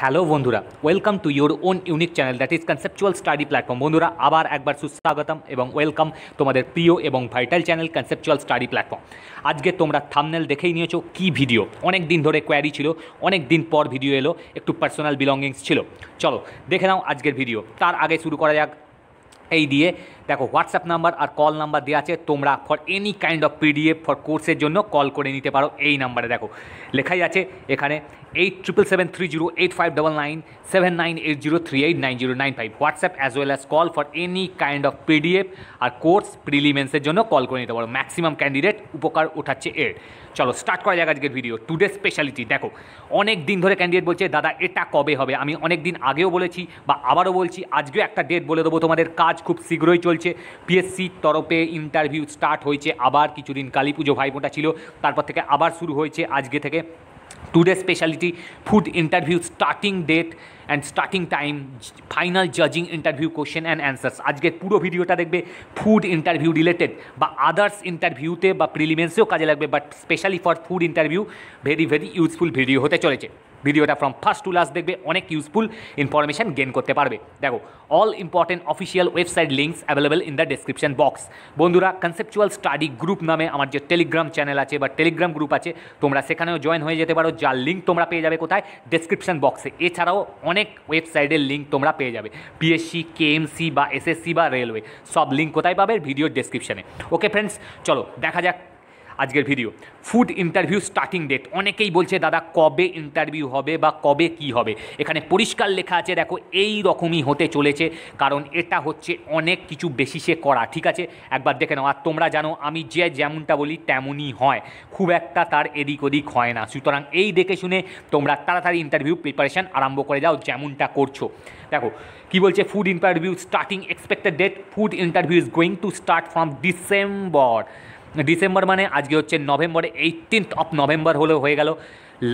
Hello বন্ধুরা, welcome to your own unique channel that is conceptual study platform. বন্ধুরা আবার একবার সুস্বাগতম এবং ওয়েলকাম তোমাদের প্রিয় এবং vital channel conceptual study platform. আজকে তোমরা থাম্বনেল দেখেই নিয়েছো কি ভিডিও, অনেক দিন ধরে কোয়ারি ছিল, অনেক দিন পর ভিডিও এলো, একটু পার্সোনাল বিলঙ্গিংস ছিল। চলো দেখে নাও আজকের ভিডিও। তার আগে শুরু করা যাক এই দিয়ে। দেখো হোয়াটসঅ্যাপ নাম্বার আর কল নাম্বার দেওয়া আছে, তোমরা for any kind of PDF for কোর্সের জন্য কল করে নিতে পারো এই নাম্বারে। দেখো লেখাই আছে এখানে 87773085997980389095 WhatsApp as well as call for any kind of PDF আর কোর্স প্রিলিমেন্সের জন্য কল করে নিতে পারো। ম্যাক্সিমাম ক্যান্ডিডেট উপকার উঠাচ্ছে এর। চলো স্টার্ট করা যাক আজকের ভিডিও। টুডে স্পেশালিটি দেখো, অনেক দিন ধরে ক্যান্ডিডেট বলছে দাদা এটা কবে হবে। আমি অনেক দিন আগেও বলেছি বা আবারও বলছি, আজকেও একটা ডেট বলে দেবো। তোমাদের কাজ খুব শীঘ্রই চলছে, পিএসসির তরফে ইন্টারভিউ স্টার্ট হয়েছে আবার। কিছুদিন কালী পুজো ভাইফোঁটা ছিল, তারপর থেকে আবার শুরু হয়েছে আজকে থেকে। Today speciality food interview starting date and starting time, final জাজিং ইন্টারভিউ কোশ্চেন অ্যান্ড অ্যান্সার্স। আজকের পুরো ভিডিওটা দেখবে, ফুড ইন্টারভিউ রিলেটেড বা আদার্স ইন্টারভিউতে বা প্রিলিমেন্সেও কাজে লাগবে, but specially for food interview very very useful video হতে চলেছে। ভিডিওটা ফ্রম ফার্স্ট টু লাস্ট দেখবে, অনেক ইউজফুল ইনফরমেশান গেন করতে পারবে। দেখো all important official website links available in the description box. বন্ধুরা কনসেপচুয়াল স্টাডি গ্রুপ নামে আমার যে টেলিগ্রাম চ্যানেল আছে বা টেলিগ্রাম গ্রুপ আছে, তোমরা সেখানেও জয়েন হয়ে যেতে পারো, যার লিঙ্ক তোমরা পেয়ে যাবে কোথায়, ডেসক্রিপশন বক্সে। এছাড়াও অনেক ওয়েবসাইটের লিঙ্ক তোমরা পেয়ে যাবে, পিএসসি, কেএমসি বা এসএসসি বা রেলওয়ে, সব লিঙ্ক কোথায় পাবে, ভিডিওর ডেসক্রিপশানে। ওকে ফ্রেন্ডস, চলো দেখা যাক আজকের ভিডিও। ফুড ইন্টারভিউ স্টার্টিং ডেট, অনেকেই বলছে দাদা কবে ইন্টারভিউ হবে বা কবে কি হবে। এখানে পরিষ্কার লেখা আছে, দেখো এই রকমই হতে চলেছে, কারণ এটা হচ্ছে অনেক কিছু বেসিসে করা। ঠিক আছে একবার দেখে নাও। আর তোমরা জানো আমি যে যেমনটা বলি তেমনই হয়, খুব একটা তার এদিক ওদিক হয় না। সুতরাং এই দেখে শুনে তোমরা তাড়াতাড়ি ইন্টারভিউ প্রিপারেশান আরম্ভ করে যাও যেমনটা করছো। দেখো কি বলছে, food interview starting expected date, food interview is going to start from December মানে আজকে হচ্ছে নভেম্বরে 18th of November হলেও হয়ে গেল,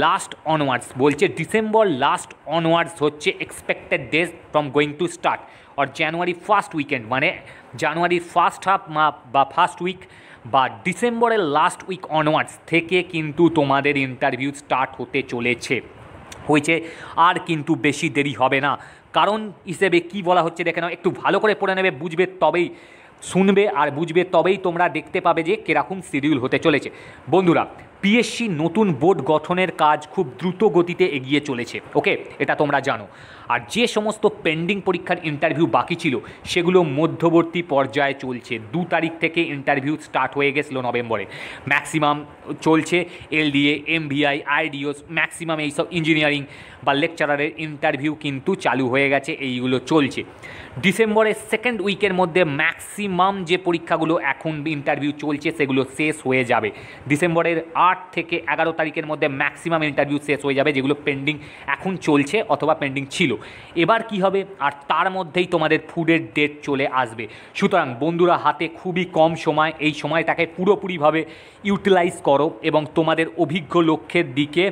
লাস্ট অনওয়ার্ডস বলছে ডিসেম্বর লাস্ট অনওয়ার্ডস হচ্ছে expected date from going to start, আর জানুয়ারি ফার্স্ট উইকেন্ড মানে জানুয়ারির ফার্স্ট হাফ বা ফার্স্ট উইক বা ডিসেম্বরের লাস্ট উইক অনওয়ার্ডস থেকে কিন্তু তোমাদের ইন্টারভিউ স্টার্ট হতে চলেছে হয়েছে, আর কিন্তু বেশি দেরি হবে না। কারণ হিসেবে কি বলা হচ্ছে দেখে নাও, একটু ভালো করে পড়ে নেবে, বুঝবে তবেই, শুনবে আর বুঝবে তবেই তোমরা দেখতে পাবে যে কীরকম শিডিউল হতে চলেছে। বন্ধুরা পিএসসি নতুন বোর্ড গঠনের কাজ খুব দ্রুত গতিতে এগিয়ে চলেছে, ওকে এটা তোমরা জানো। আর যে সমস্ত পেন্ডিং পরীক্ষার ইন্টারভিউ বাকি ছিল সেগুলো মধ্যবর্তী পর্যায়ে চলছে। 2 তারিখ থেকে ইন্টারভিউ স্টার্ট হয়ে গেছিলো নভেম্বরে, ম্যাক্সিমাম চলছে এলডিএ, এমভিআই, আইডিওস, ম্যাক্সিমাম এইসব ইঞ্জিনিয়ারিং বা লেকচারারের ইন্টারভিউ কিন্তু চালু হয়ে গেছে, এইগুলো চলছে। ডিসেম্বরের সেকেন্ড উইকের মধ্যে ম্যাক্সিমাম যে পরীক্ষাগুলো এখন ইন্টারভিউ চলছে সেগুলো শেষ হয়ে যাবে। ডিসেম্বরের 8 থেকে 11 তারিখের মধ্যে ম্যাক্সিমাম ইন্টারভিউ শেষ হয়ে যাবে, যেগুলো পেন্ডিং এখন চলছে অথবা পেন্ডিং ছিল। এবার কি হবে, আর তার মধ্যেই তোমাদের ফুডের ডেট চলে আসবে। সুতরাং বন্ধুরা হাতে খুবই কম সময়, এই সময়টাকে পুরোপুরিভাবে ইউটিলাইজ করো এবং তোমাদের অভিজ্ঞ লক্ষ্যের দিকে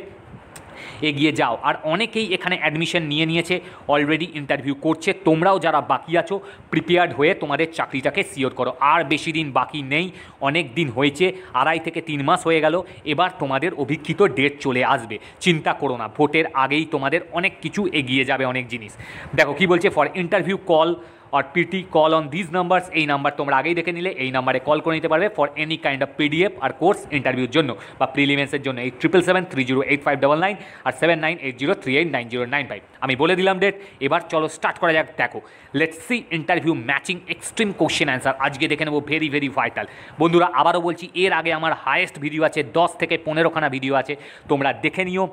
এগিয়ে যাও। আর অনেকেই এখানে অ্যাডমিশন নিয়ে নিয়েছে, অলরেডি ইন্টারভিউ করছে, তোমরাও যারা বাকি আছো প্রিপেয়ার্ড হয়ে তোমাদের চাকরিটাকে সিওর করো। আর বেশি দিন বাকি নেই, অনেক দিন হয়েছে, 2.5 থেকে 3 মাস হয়ে গেল। এবার তোমাদের অভিক্ষিত ডেট চলে আসবে, চিন্তা করো না, ভোটের আগেই তোমাদের অনেক কিছু এগিয়ে যাবে, অনেক জিনিস। দেখো কি বলছে, ফর ইন্টারভিউ কল আর PT call on this numbers, এই নাম্বার তোমরা আগেই দেখে নিলে, এই নাম্বারে কল করে নিতে পারবে for any kind of PDF আর কোর্স ইন্টারভিউর জন্য বা প্রিলিমেন্সের জন্য। 8777308599 আর 7980389095। আমি বলে দিলাম ডেট, এবার চলো স্টার্ট করা যাক। দেখো let's see interview matching extreme question answer, আজকে দেখে নেবো, ভেরি ভেরি ভাইটাল। বন্ধুরা আবারও বলছি, এর আগে আমার হায়েস্ট ভিডিও আছে, 10 থেকে 15খানা ভিডিও আছে, তোমরা দেখে নিও।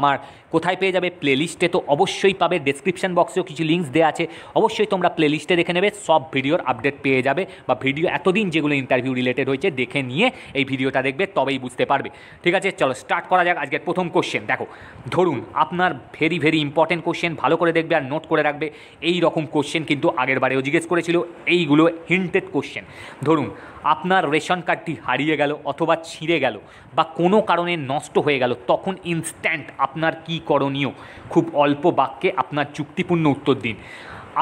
আমার কোথায় পেয়ে যাবে, প্লেলিস্টে তো অবশ্যই পাবে, ডেসক্রিপশন বক্সেও কিছু লিঙ্কস দেওয়া আছে, অবশ্যই তোমরা প্লেলিস্টে দেখে নেবে, সব ভিডিওর আপডেট পেয়ে যাবে বা ভিডিও এতদিন যেগুলো ইন্টারভিউ রিলেটেড হয়েছে দেখে নিয়ে এই ভিডিওটা দেখবে, তবেই বুঝতে পারবে। ঠিক আছে চলো স্টার্ট করা যাক আজকের প্রথম কোশ্চেন। দেখো ধরুন আপনার ভেরি ভেরি ইম্পর্টেন্ট কোশ্চেন, ভালো করে দেখবে আর নোট করে রাখবে। এই রকম কোশ্চেন কিন্তু আগের বারেও জিজ্ঞেস করেছিল, এইগুলো হিন্টেড কোশ্চেন। ধরুন আপনার রেশন কার্ডটি হারিয়ে গেল অথবা ছিঁড়ে গেল বা কোনো কারণে নষ্ট হয়ে গেল, তখন ইনস্ট্যান্ট আপনার কি করণীয়? খুব অল্প বাক্যে আপনার যুক্তিপূর্ণ উত্তর দিন।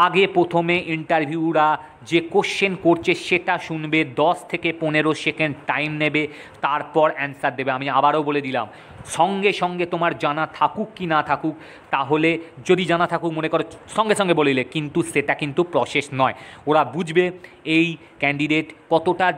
আগে প্রথমে ইন্টারভিউরা যে কোশ্চেন করছে সেটা শুনবে, 10 থেকে 15 সেকেন্ড টাইম নেবে, তারপর অ্যান্সার দেবে। আমি আবারও বলে দিলাম, संगे संगे तुम्हार जाना थाकुक कि ना थाकुक ताहले जदि जाना थाकुक मने करो संगे संगे बोलिले किन्तु सेटा किन्तु प्रसेस नय। ओरा बुझबे एई कैंडिडेट कतटा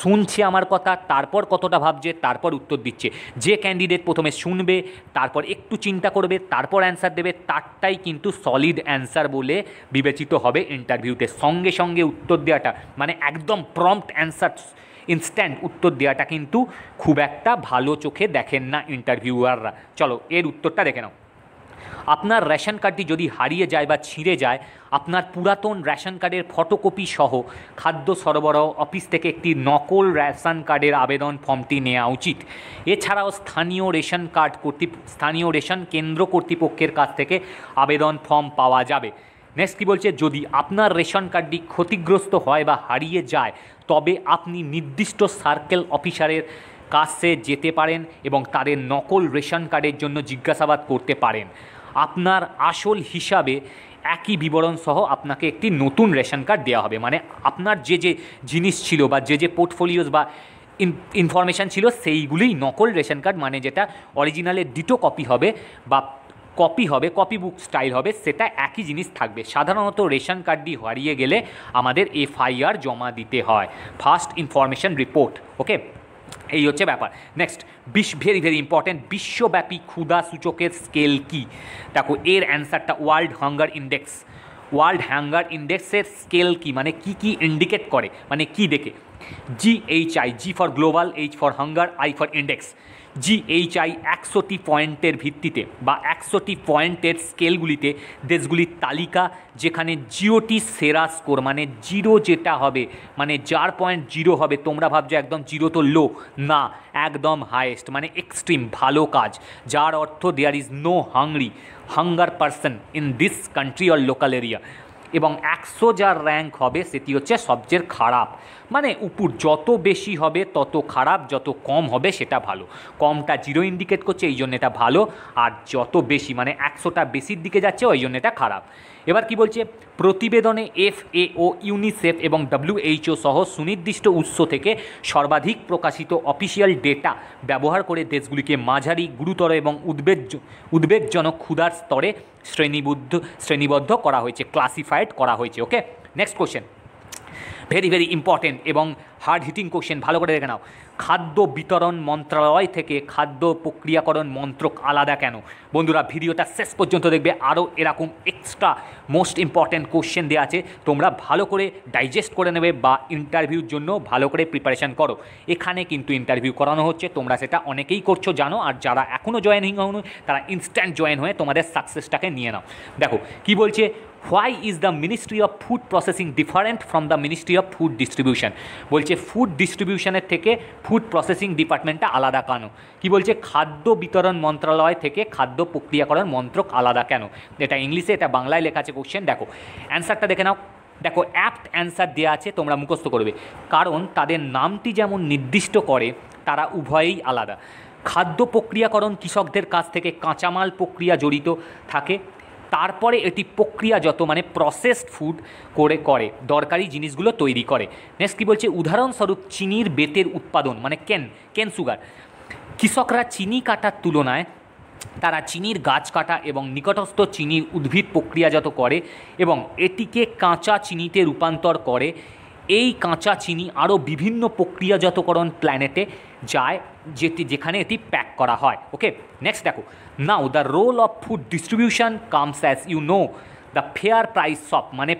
सुनछे आमार कथा तारपर कतटा भाबछे तारपर उत्तर दिच्छे। जे कैंडिडेट प्रथमे सुनबे तारपर एकटू चिंता करबे तारपर आंसर देबे तारटाई किन्तु सलिड आंसर बोले विवेचित होबे इंटरव्यूते। संगे संगे उत्तर देवाटा माने एकदम प्रम्प्ट आंसर इन्स्टैंट उत्तर देवाटा किन्तु खूब एकटा भालो चोखे देखें ना इंटरव्यूअररा। चलो एर उत्तरटा देखे नाओ। आपनार रेशन कार्डटी जदि हारिए जाए बा छिड़े जाए आपनार पुरातन रेशन कार्डेर फटोकपि सह खाद्य सरबराह अफिस थेके एकटी नकल रेशन कार्डेर आवेदन फर्मटी नेওয়া उचित। एछाड़ाओ स्थानीय रेशन केंद्र कर्तृपक्षेर काछ थेके आवेदन फर्म पावा जाबे। नेक्स्ट कि बोलछे जदि आपनार रेशन कार्डटी क्षतिग्रस्त हय बा हारिए जाए तबे आपनि निर्दिष्ट सार्केल अफिसारेर कासे जेते पारेन एबं तादेर नकल रेशन कार्डेर जोन्नो जिज्ञासाबाद करते पारेन। आपनार आसल हिसाबे একই বিবরণ সহ আপনাকে একটি নতুন রেশন কার্ড দেওয়া হবে। মানে আপনার যে যে জিনিস ছিল বা যে যে পোর্টফোলিওস বা ইনফরমেশন ছিল সেইগুলোই নকল রেশন কার্ড মানে যেটা অরিজিনালের ডিটো কপি হবে বা কপি হবে কপি বুক স্টাইল হবে সেটা একই জিনিস থাকবে। সাধারণত রেশন কার্ডটি হারিয়ে গেলে আমাদের FIR জমা দিতে হয়, ফার্স্ট ইনফরমেশন রিপোর্ট। ওকে এই হচ্ছে ব্যাপার। নেক্সট ভেরি ভেরি ইম্পর্টেন্ট বিশ্বব্যাপী ক্ষুধা সূচকের স্কেল কি? দেখো এর অ্যান্সারটা world hunger index. World hunger ইন্ডেক্সের স্কেল কি মানে কি কি ইন্ডিকেট করে মানে কি দেখে? GHI, G for global, H for hunger, I for index. GHI 100টি পয়েন্টের ভিত্তিতে বা 100টি পয়েন্টের স্কেলগুলিতে দেশগুলির তালিকা যেখানে জিওটি সেরা স্কোর মানে জিরো যেটা হবে মানে যার পয়েন্ট জিরো হবে তোমরা ভাবছো একদম জিরো তো লো না একদম হাইয়েস্ট মানে এক্সট্রিম ভালো কাজ যার অর্থ there is no hunger person in this country or local area. এবং 100 যার র্যাঙ্ক হবে সেটি হচ্ছে সবচেয়ে খারাপ মানে উপর যত বেশি হবে তত খারাপ যত কম হবে সেটা ভালো। কমটা জিরো ইন্ডিকেট করছে এই জন্য এটা ভালো আর যত বেশি মানে 100টা বেশির দিকে যাচ্ছে ওই জন্য এটা খারাপ। এবার কি বলছে প্রতিবেদনে FAO ইউনিসেফ এবং WHO সহ সুনির্দিষ্ট উৎস থেকে সর্বাধিক প্রকাশিত অফিসিয়াল ডেটা ব্যবহার করে দেশগুলিকে মাঝারি গুরুতর এবং উদ্বেগজনক ক্ষুধার স্তরে শ্রেণীবদ্ধ করা হয়েছে ক্লাসিফাইড করা হয়েছে। Okay next question very very important এবং হার্ড হিটিং কোশ্চেন ভালো করে দেখে নাও। খাদ্য বিতরণ মন্ত্রণালয় থেকে খাদ্য প্রক্রিয়াকরণ মন্ত্রক আলাদা কেন? বন্ধুরা ভিডিওটা শেষ পর্যন্ত দেখবে আরও এরকম এক্সট্রা মোস্ট ইম্পর্টেন্ট কোশ্চেন দেওয়া আছে তোমরা ভালো করে ডাইজেস্ট করে নেবে বা ইন্টারভিউর জন্য ভালো করে প্রিপারেশান করো। এখানে কিন্তু ইন্টারভিউ করানো হচ্ছে তোমরা সেটা অনেকেই করছো জানো আর যারা এখনও জয়েনিং হওনি তারা ইনস্ট্যান্ট জয়েন হয়ে তোমাদের সাকসেসটাকে নিয়ে নাও। দেখো কি বলছে why is the ministry of food processing different from the ministry of food distribution? বলছে ফুড ডিস্ট্রিবিউশনের থেকে ফুড প্রসেসিং ডিপার্টমেন্টটা আলাদা কেন? কি বলছে খাদ্য বিতরণ মন্ত্রণালয় থেকে খাদ্য প্রক্রিয়াকরণ মন্ত্রক আলাদা কেন? এটা ইংলিশে এটা বাংলায় লেখা আছে কোশ্চেন। দেখো অ্যান্সারটা দেখে নাও। দেখো অ্যাপ্ট অ্যান্সার দেওয়া আছে তোমরা মুখস্থ করবে কারণ তাদের নামটি যেমন নির্দিষ্ট করে তারা উভয়েই আলাদা। খাদ্য প্রক্রিয়াকরণ কৃষকদের কাছ থেকে কাঁচামাল প্রক্রিয়া জড়িত থাকে তারপরে এটি প্রক্রিয়াজাত মানে প্রসেসড ফুড করে দরকারি জিনিসগুলো তৈরি করে। নেক্সট কি বলছে উদাহরণস্বরূপ চিনির বেতের উৎপাদন মানে কেন সুগার কৃষকরা চিনি কাটার তুলনায় তারা চিনির গাছ কাটা এবং নিকটস্থ চিনির উদ্ভিদ প্রক্রিয়াজাত করে এবং এটিকে কাঁচা চিনিতে রূপান্তর করে। এই কাঁচা চিনি আরও বিভিন্ন প্রক্রিয়াজাতকরণ প্ল্যানেটে যায় যেখানে এটি প্যাক করা হয়। ওকে নেক্সট দেখো নাও the role of food distribution comes as you know the fair price shop মানে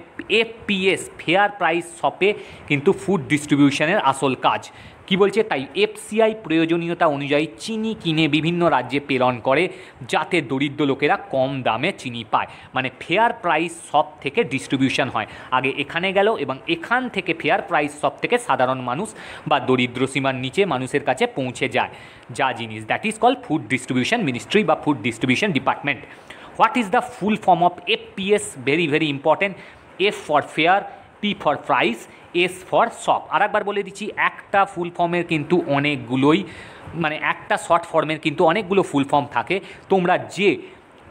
FPS ফেয়ার প্রাইস শপে কিন্তু ফুড ডিস্ট্রিবিউশনের আসল কাজ। কি বলছে তাই FCI প্রয়োজনীয়তা অনুযায়ী চিনি কিনে বিভিন্ন রাজ্যে প্রেরণ করে যাতে দরিদ্র লোকেরা কম দামে চিনি পায় মানে ফেয়ার প্রাইস শপ থেকে ডিস্ট্রিবিউশন হয় আগে এখানে গেল এবং এখান থেকে ফেয়ার প্রাইস শপ থেকে সাধারণ মানুষ বা দরিদ্র সীমার নিচে মানুষের কাছে পৌঁছে যায় যা জিনিস that is call food distribution ministry বা food distribution department. What is the full form of FPS? Very very important F for fair, P for price, S for shop. আরেকবার বলে দিচ্ছি একটা ফুল ফর্মের কিন্তু অনেকগুলোই মানে একটা শর্ট ফর্মের কিন্তু অনেকগুলো ফুল ফর্ম থাকে তোমরা যে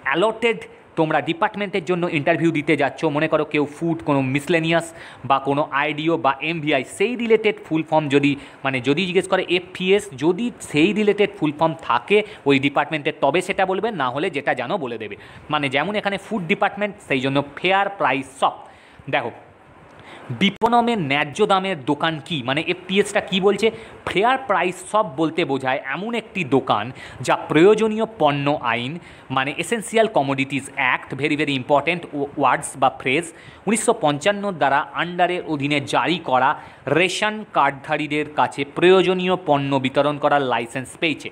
অ্যালটেড তোমরা ডিপার্টমেন্টের জন্য ইন্টারভিউ দিতে যাচ্ছ, মনে করো কেউ ফুড, কোনো মিসলেনিয়াস বা কোনো আইডিও বা এমভিআই, সেই রিলেটেড ফুল ফর্ম যদি মানে যদি জিজ্ঞেস করে এফপিএস, যদি সেই রিলেটেড ফুল ফর্ম থাকে ওই ডিপার্টমেন্টের তবে সেটা বলবে, না হলে যেটা জানো বলে দেবে। মানে যেমন এখানে ফুড ডিপার্টমেন্ট, সেই জন্য ফেয়ার প্রাইস শপ। দেখো বিপণনের ন্যায্য দামের দোকান কি, মানে এফপিএসটা কি বলছে, ফেয়ার প্রাইস শপ বলতে বোঝায় এমন একটি দোকান যা প্রয়োজনীয় পণ্য আইন মানে essential commodities act, very important words বা ফ্রেজ, 1955 দ্বারা আন্ডারের অধীনে জারি করা রেশন কার্ডধারীদের কাছে প্রয়োজনীয় পণ্য বিতরণ করার লাইসেন্স পেয়েছে।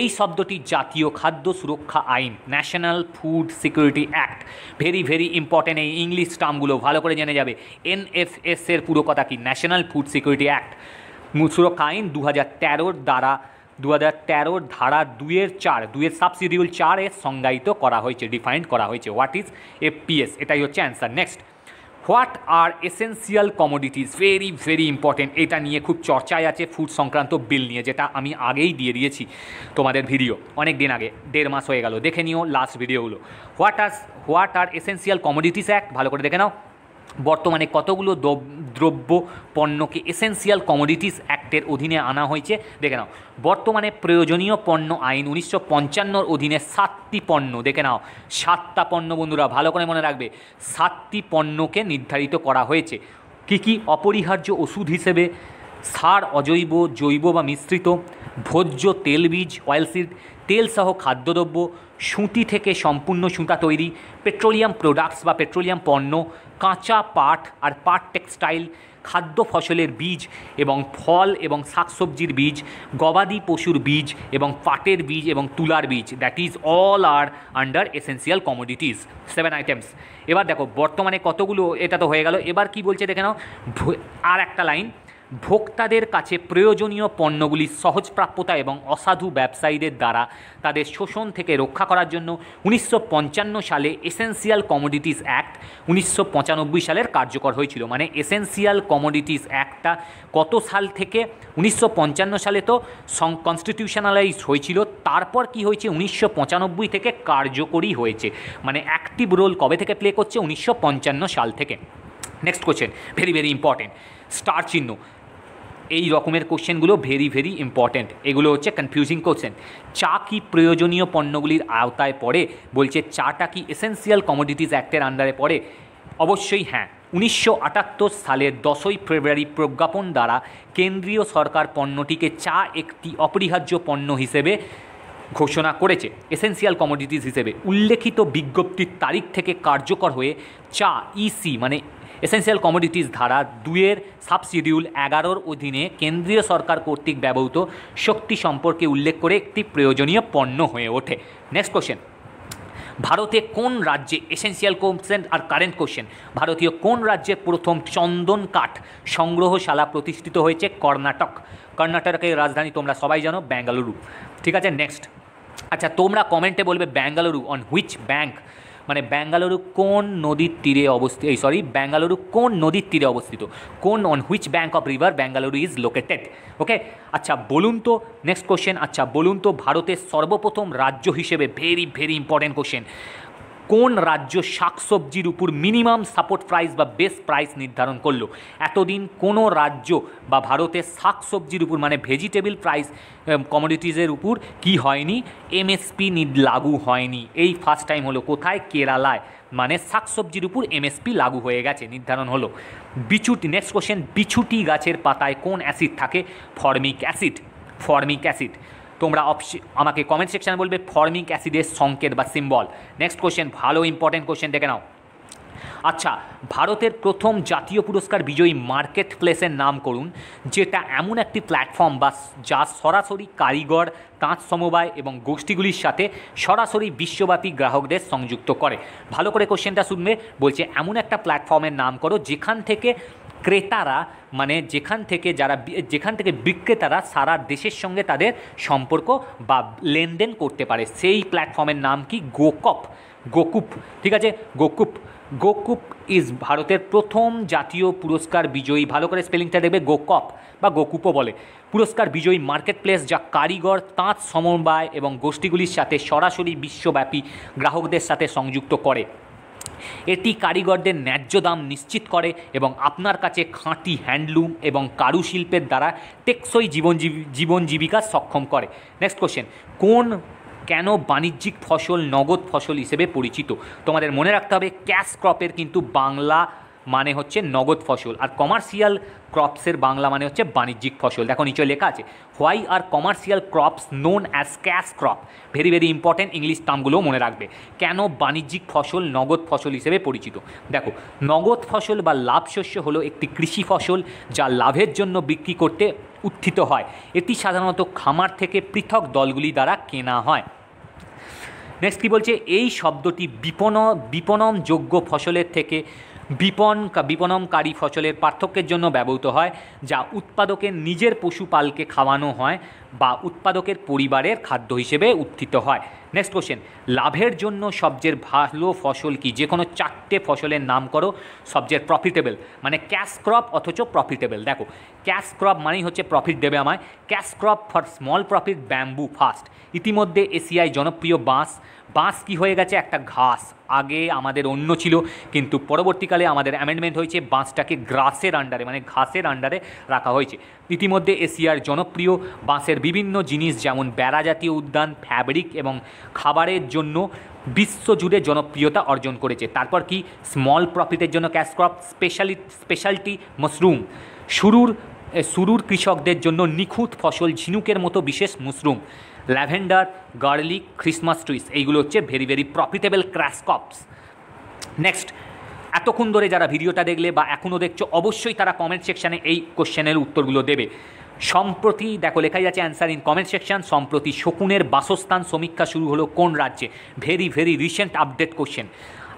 এই শব্দটি জাতীয় খাদ্য সুরক্ষা আইন, national food security act, very important. এই ইংলিশ টার্মগুলো ভালো করে জেনে যাবে। এনএফএস এর পুরো কথা কি, ন্যাশনাল ফুড সিকিউরিটি অ্যাক্ট, সুরক্ষা আইন 2013 দ্বারা 2013 ধারা 2 এর সাবশিডিউল 4 এ সংজ্ঞায়িত করা হয়েছে, ডিফাইন্ড করা হয়েছে। হোয়াট ইজ এফপিএস, এটাই হচ্ছে answer. Next, what are essential commodities, very important, এটা নিয়ে খুব চর্চায় আছে ফুড সংক্রান্ত বিল নিয়ে, যেটা আমি আগেই দিয়ে দিয়েছি তোমাদের ভিডিও অনেক দিন আগে, 1.5 মাস হয়ে গেল, দেখে নিও লাস্ট ভিডিওগুলো। What are essential commodities act, ভালো করে দেখে নাও। বর্তমানে কতগুলো দ্রব্য পণ্যকে এসেন্সিয়াল কমোডিটিস অ্যাক্টের অধীনে আনা হয়েছে, দেখে নাও। বর্তমানে প্রয়োজনীয় পণ্য আইন 1955 অধীনে 7টি পণ্য, দেখে নাও 7টা পণ্য, বন্ধুরা ভালো করে মনে রাখবে, 7টি পণ্যকে নির্ধারিত করা হয়েছে। কী কী? অপরিহার্য ওষুধ হিসেবে সার, অজৈব, জৈব বা মিশ্রিত, ভোজ্য, তেলবীজ অয়েলসিড, তেলসহ খাদ্যদ্রব্য, সুতি থেকে সম্পূর্ণ সুতা তৈরি, পেট্রোলিয়াম প্রোডাক্টস বা পেট্রোলিয়াম পণ্য, কাঁচা পাট আর পাট টেক্সটাইল, খাদ্য ফসলের বীজ এবং ফল এবং শাকসবজির বীজ, গবাদি পশুর বীজ এবং পাটের বীজ এবং তুলার বীজ, that is all are under essential commodities. 7 items. এবার দেখো বর্তমানে কতগুলো, এটা তো হয়ে গেল। এবার কি বলছে দেখে নাও, আর একটা লাইন, ভোক্তাদের কাছে প্রয়োজনীয় পণ্যগুলি সহজপ্রাপ্যতা এবং অসাধু ব্যবসায়ীদের দ্বারা তাদের শোষণ থেকে রক্ষা করার জন্য 1955 সালে এসেন্সিয়াল কমোডিটিস অ্যাক্ট 1995 সালের কার্যকর হয়েছিল। মানে এসেন্সিয়াল কমোডিটিস অ্যাক্টটা কত সাল থেকে, 1955 সালে তো কনস্টিটিউশনালাইজ হয়েছিল, তারপর কি হয়েছে 1995 থেকে কার্যকরী হয়েছে, মানে অ্যাক্টিভ রোল কবে থেকে প্লে করছে, 1955 সাল থেকে। Next question, very important, star চিহ্ন, এই রকমের কোশ্চেনগুলো ভেরি ইম্পর্টেন্ট, এগুলো হচ্ছে কনফিউজিং কোশ্চেন। চা কি প্রয়োজনীয় পণ্যগুলির আওতায় পড়ে, বলছে চাটা কি এসেন্সিয়াল কমোডিটিস অ্যাক্টের আন্ডারে পড়ে, অবশ্যই হ্যাঁ। 1978 সালের 10 ফেব্রুয়ারি প্রজ্ঞাপন দ্বারা কেন্দ্রীয় সরকার পণ্যটিকে চা একটি অপরিহার্য পণ্য হিসেবে ঘোষণা করেছে এসেন্সিয়াল কমোডিটিস হিসেবে। উল্লেখিত বিজ্ঞপ্তির তারিখ থেকে কার্যকর হয়ে চা ইসি মানে এসেন্সিয়াল কমোডিটিস ধারা 2 এর সাবশিডিউল 11 অধীনে কেন্দ্রীয় সরকার কর্তৃক ব্যবহৃত শক্তি সম্পর্কে উল্লেখ করে একটি প্রয়োজনীয় পণ্য হয়ে ওঠে। নেক্সট কোশ্চেন, ভারতে কোন রাজ্যে এসেন্সিয়াল কোশ্চেন আর কারেন্ট কোশ্চেন, ভারতীয় কোন রাজ্যে প্রথম চন্দন কাঠ সংগ্রহশালা প্রতিষ্ঠিত হয়েছে, কর্ণাটক, কর্ণাটকের রাজধানী তোমরা সবাই জানো বেঙ্গালুরু, ঠিক আছে। নেক্সট, আচ্ছা তোমরা কমেন্টে বলবে বেঙ্গালুরু অন হুইচ ব্যাঙ্ক, মানে বেঙ্গালুরু কোন নদীর তীরে অবস্থিত, বেঙ্গালুরু কোন নদীর তীরে অবস্থিত, কোন on which bank of river Bengaluru is located, okay. আচ্ছা বলুন তো, নেক্সট কোশ্চেন, আচ্ছা বলুন তো ভারতের সর্বপ্রথম রাজ্য হিসেবে, ভেরি ইম্পর্টেন্ট কোশ্চেন, কোন রাজ্য শাকসবজির উপর মিনিমাম সাপোর্ট প্রাইস বা বেস্ট প্রাইস নির্ধারণ করলো। এতদিন কোনো রাজ্য বা ভারতের শাকসবজির উপর মানে ভেজিটেবল প্রাইস কমোডিটিজের উপর কি হয়নি, এমএসপি লাগু হয়নি, এই ফার্স্ট টাইম হলো কোথায়, কেরালায়, মানে শাকসবজির উপর এমএসপি লাগু হয়ে গেছে, নির্ধারণ হলো। বিছুটি, নেক্সট কোশ্চেন, বিছুটি গাছের পাতায় কোন অ্যাসিড থাকে, ফর্মিক অ্যাসিড, ফর্মিক অ্যাসিড, তোমরা আমাকে কমেন্ট সেকশানে বলবে ফর্মিক অ্যাসিডের সংকেত বা সিম্বল। নেক্সট কোশ্চেন, ভালো ইম্পর্টেন্ট কোশ্চেন, দেখে নাও। আচ্ছা ভারতের প্রথম জাতীয় পুরস্কার বিজয়ী মার্কেট প্লেসের নাম করুন, যেটা এমন একটি প্ল্যাটফর্ম বা যা সরাসরি কারিগর, তাঁত সমবায় এবং গোষ্ঠীগুলির সাথে সরাসরি বিশ্বব্যাপী গ্রাহকদের সংযুক্ত করে। ভালো করে কোশ্চেনটা শুনবে, বলছে এমন একটা প্ল্যাটফর্মের নাম করো যেখান থেকে ক্রেতারা মানে যেখান থেকে বিক্রেতারা সারা দেশের সঙ্গে তাদের সম্পর্ক বা লেনদেন করতে পারে, সেই প্ল্যাটফর্মের নাম কি? গোকপ, গোকুপ। ঠিক আছে, গোকুপ। গোকুপ ইজ ভারতের প্রথম জাতীয় পুরস্কার বিজয়ী, ভালো করে স্পেলিংটা দেখবে, গোকপ বা গোকুপও বলে, পুরস্কার বিজয়ী মার্কেট প্লেস যা কারিগর, তাঁত সমবায় এবং গোষ্ঠীগুলির সাথে সরাসরি বিশ্বব্যাপী গ্রাহকদের সাথে সংযুক্ত করে। এটি কারিগরদের ন্যায্য দাম নিশ্চিত করে এবং আপনার কাছে খাঁটি হ্যান্ডলুম এবং কারুশিল্পের দ্বারা টেকসই জীবন জীবিকা সক্ষম করে। নেক্সট কোশ্চেন, কেন বাণিজ্যিক ফসল নগদ ফসল হিসেবে পরিচিত? তোমাদের মনে রাখতে হবে ক্যাশ ক্রপের কিন্তু বাংলা মানে হচ্ছে নগদ ফসল আর কমার্শিয়াল ক্রপসের বাংলা মানে হচ্ছে বাণিজ্যিক ফসল। দেখো নিচে লেখা আছে, why are commercial crops known as cash crop? Very very important, English টার্মগুলো মনে রাখবে। কেন বাণিজ্যিক ফসল নগদ ফসল হিসেবে পরিচিত? দেখো, নগদ ফসল বা লাভশস্য হলো একটি কৃষি ফসল যা লাভের জন্য বিক্রি করতে উত্থিত হয়। এটি সাধারণত খামার থেকে পৃথক দলগুলি দ্বারা কেনা হয়। নেক্সট কী বলছে, এই শব্দটি বিপণনযোগ্য ফসলের থেকে বিপণনকারী ফসলের পার্থক্যের জন্য ব্যবহৃত হয়, যা উৎপাদকের নিজের পশুপালকে খাওয়ানো হয় বা উৎপাদকের পরিবারের খাদ্য হিসেবে উত্থিত হয়। নেক্সট কোশ্চেন, লাভের জন্য সবচেয়ে ভালো ফসল কি? যে কোনো চারটে ফসলের নাম করো সবচেয়ে প্রফিটেবল, মানে ক্যাশ ক্রপ অথচ প্রফিটেবল। দেখো, ক্যাশ ক্রপ মানেই হচ্ছে প্রফিট দেবে আমায়। Cash crop for small profit bamboo first. ইতিমধ্যে এশিয়ায় জনপ্রিয় বাঁশ কি হয়ে গেছে? একটা ঘাস। আগে আমাদের অন্য ছিল, কিন্তু পরবর্তীকালে আমাদের অ্যামেন্ডমেন্ট হয়েছে, বাঁশটাকে গ্রাসের আন্ডারে মানে ঘাসের আন্ডারে রাখা হয়েছে। ইতিমধ্যে এশিয়ার জনপ্রিয় বাঁশের বিভিন্ন জিনিস যেমন বেড়া জাতীয় উদ্যান, ফ্যাব্রিক এবং খাবারের জন্য বিশ্বজুড়ে জনপ্রিয়তা অর্জন করেছে। তারপর কি? স্মল প্রফিটের জন্য ক্যাশ ক্রপ স্পেশালিটি মাশরুম। শুরুর কৃষকদের জন্য নিখুঁত ফসল ঝিনুকের মতো বিশেষ mushroom, lavender, garlic, Christmas trees, এইগুলো হচ্ছে very very profitable cash crops. Next, এতক্ষণ ধরে যারা ভিডিওটা দেখলে বা এখনও দেখছো অবশ্যই তারা কমেন্ট সেকশানে এই কোশ্চেনের উত্তরগুলো দেবে। সম্প্রতি, দেখো লেখাই আছে অ্যান্সার ইন কমেন্ট সেকশন, সম্প্রতি শকুনের বাসস্থান সমীক্ষা শুরু হলো কোন রাজ্যে? Very very recent update question.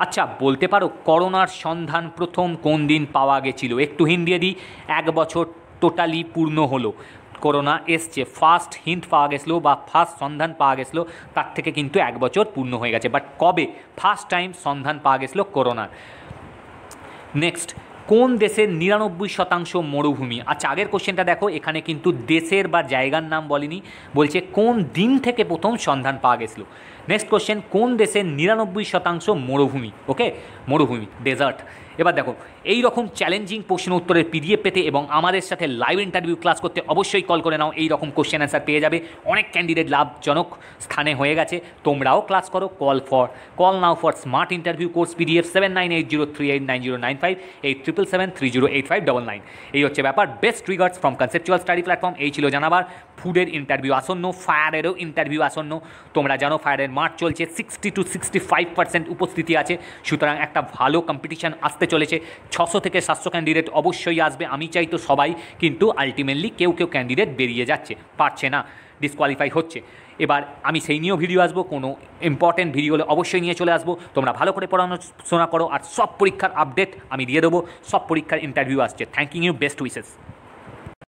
আচ্ছা বলতে পারো করোনার সন্ধান প্রথম কোন দিন পাওয়া গেছিল? একটু হিন্ট দিয়ে দিই, 1 বছর টোটালি পূর্ণ হলো, করোনা এসছে, ফার্স্ট হিন্ট পাওয়া গেছিলো বা ফার্স্ট সন্ধান পাওয়া গেছিলো, তার থেকে কিন্তু 1 বছর পূর্ণ হয়ে গেছে। বাট কবে ফার্স্ট টাইম সন্ধান পাওয়া গেছিলো করোনার? নেক্সট, কোন দেশের 99% মরুভূমি? আচ্ছা আগের কোশ্চেনটা দেখো, এখানে কিন্তু দেশের বা জায়গার নাম বলেনি, বলছে কোন দিন থেকে প্রথম সন্ধান পাওয়া গেছিলো। নেক্সট কোশ্চেন, কোন দেশের 99% মরুভূমি? ওকে, মরুভূমি, ডেজার্ট। এবার দেখো, এই রকম চ্যালেঞ্জিং প্রশ্ন উত্তরের পিডিএফ পেতে এবং আমাদের সাথে লাইভ ইন্টারভিউ ক্লাস করতে অবশ্যই কল করে নাও। এই রকম কোশ্চেন অ্যান্সার পেয়ে যাবে, অনেক ক্যান্ডিডেট লাভজনক স্থানে হয়ে গেছে। তোমরাও ক্লাস করো। Call now for smart interview course PDF 7980389095 877308599। এই হচ্ছে ব্যাপার। Best regards from conceptual study platform. এই ছিল জানাবার। ফুডের ইন্টারভিউ আসন্ন, ফায়ারেরও ইন্টারভিউ আসন্ন। তোমরা জানো ফায়ারের মাঠ চলছে, 60 to 65% উপস্থিতি আছে, সুতরাং একটা ভালো কম্পিটিশান আসতে চলেছে। 600 থেকে 700 ক্যান্ডিডেট অবশ্যই আসবে। আমি চাই তো সবাই, কিন্তু আলটিমেটলি কেউ ক্যান্ডিডেট বেরিয়ে যাচ্ছে, পারছে না, ডিসকোয়ালিফাই হচ্ছে। এবার আমি সেই নিয়েও ভিডিও আসবো, কোনো ইম্পর্টেন্ট ভিডিও হলে অবশ্যই নিয়ে চলে আসবো। তোমরা ভালো করে পড়াশোনা করো, আর সব পরীক্ষার আপডেট আমি দিয়ে দেবো। সব পরীক্ষার ইন্টারভিউ আসছে। Thank you, best wishes.